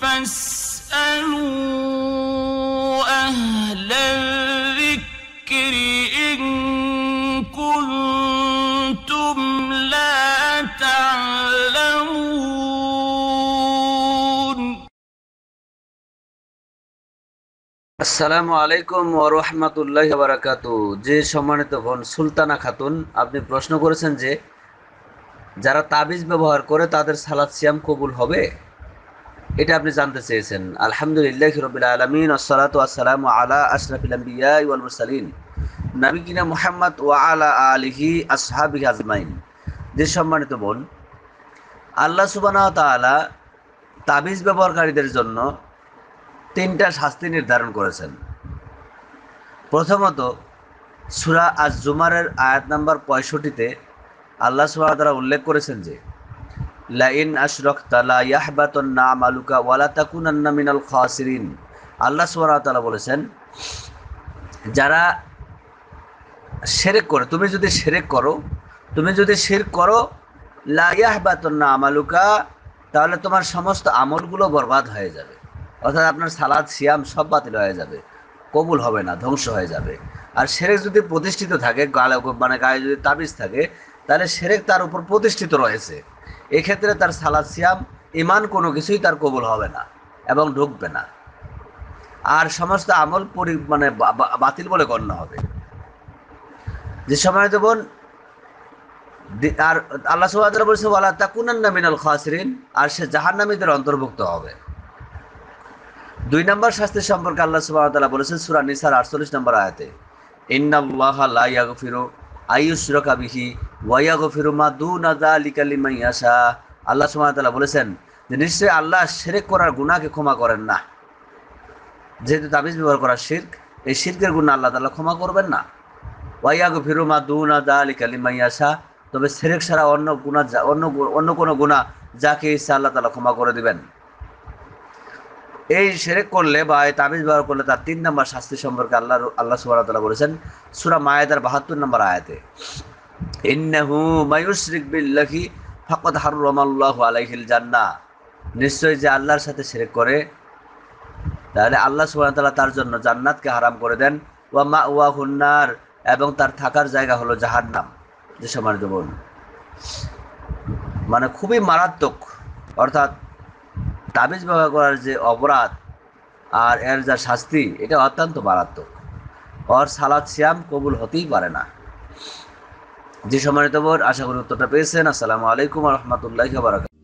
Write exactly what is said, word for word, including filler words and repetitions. فاسألوا أهل الذكر إن كنتم لا تعلمون. السلام عليكم ورحمة الله وبركاته. جي সম্মানিত বোন সুলতানা খাতুন, আপনি প্রশ্ন করেছেন যে যারা তাবিজ ব্যবহার করে তাদের সালাত সিয়াম কবুল হবে, এটা আপনি জানতে চেয়েছেন। আলহামদুলিল্লাহ রাব্বিল আলামিন, والصلاه والسلام على اشرف الانبياء والمرسلين নবীনা মুহাম্মদ ওয়া আলা আলিহি আসহাবিহি আজমাইন। যে সম্মানিত বোন, আল্লাহ সুবহানাহু ওয়া তাআলা তাবিজ ব্যবহারকারীদের জন্য তিনটা শাস্তি নির্ধারণ করেছেন। প্রথমত সূরা আজ-জুমারের আয়াত নম্বর পঁয়ষট্টি তে আল্লাহ সুবহানাহু ওয়া তাআলা উল্লেখ করেছেন যে লাইন আশরাকতা লা ইয়াহবাতুন্না আমালুকা ওয়া লা তাকুনান্না মিনাল খাসিরিন। আল্লাহ সুবহানাহু ওয়া তাআলা বলেছেন যারা শিরক করে, তুমি যদি শিরক করো তুমি যদি শিরক করো লা ইয়াহবাতুন্না আমালুকা, তাহলে তোমার সমস্ত আমলগুলো বরবাদ হয়ে যাবে, অর্থাৎ আপনার সালাত সিয়াম সব বাতিল হয়ে যাবে, কবুল হবে না, ধ্বংস হয়ে যাবে। আর শিরক যদি প্রতিষ্ঠিত থাকে, গালে মানে গায়ে যদি তাবিজ থাকে, তাহলে শিরক তার উপর প্রতিষ্ঠিত রয়েছে, এক্ষেত্রে তার সালাত সিয়াম ইমান কোনো কিছুই তার কবুল হবে না এবং ঢুকবে না, আর সমস্ত আমল পরি মানে বাতিল বলে গণ্য হবে। যে সময় বোন, আর আল্লাহ সুবহানাহু ওয়া তাআলা বলেছে ওয়ালা তাকুনান্না মিনাল খাসিরিন, আর সে জাহান্নামীদের অন্তর্ভুক্ত হবে। দুই নম্বর শাস্তি সম্পর্কে আল্লাহ সুবহানাহু ওয়া তাআলা বলেছেন সূরা নিসার আটচল্লিশ নম্বর আয়াতে ইন্নাল্লাহা লা ইয়াগফিরু আইয়ুশরাকা বিহি ওয়া ইয়াগফিরু মা দুনা যালিকা লিমান ইয়াশা। আল্লাহ সুবহানাহু ওয়া তাআলা বলেছেন যে নিশ্চয়ই আল্লাহ শিরক করার গুনাহকে ক্ষমা করেন না, যেহেতু তাবিজ ব্যবহার করা শিরক, এই শিরকের গুনাহ আল্লাহ তাআলা ক্ষমা করবেন না। ওয়া ইয়াগফিরু মা দুনা যালিকা লিমান ইয়াশা, তবে শিরক ছাড়া অন্য গুনাহ অন্য অন্য কোনো গুনাহ যাকে ইচ্ছা আল্লাহ তাআলা ক্ষমা করে দিবেন। এই শিরক করলে বা এই তাবিজ ব্যবহার করলে তার তিন নম্বর শাস্তি সম্পর্কে আল্লাহ আল্লাহ সুবহানাহু ওয়া তাআলা বলেছেন সূরা মাইদার বাহাত্তর নম্বর আয়াতে ইন্নাহু মায়ুশরিক বিল্লাহি ফাকাদ হাররামাল্লাহু আলাইহিল জান্নাহ। নিশ্চয় যে আল্লাহর সাথে শিরক করে তাহলে আল্লাহ সুবহানাহু ওয়া তাআলা তার জন্য জান্নাতকে হারাম করে দেন, ওয়া মাওয়াহুন নার, এবং তার থাকার জায়গা হলো জাহান্নাম। যে সম্মানিত বোন, মানে খুবই মারাত্মক, অর্থাৎ তাবিজ ব্যবহার করার যে অপরাধ আর এর যা শাস্তি, এটা অত্যন্ত মারাত্মক, আর সালাত সিয়াম কবুল হতেই পারে না। যে সম্মানিত বোন, আশা করি উত্তরটা পেয়েছেন। আসসালামু আলাইকুম ওয়া রাহমাতুল্লাহি ওয়া বারাকাতুহু।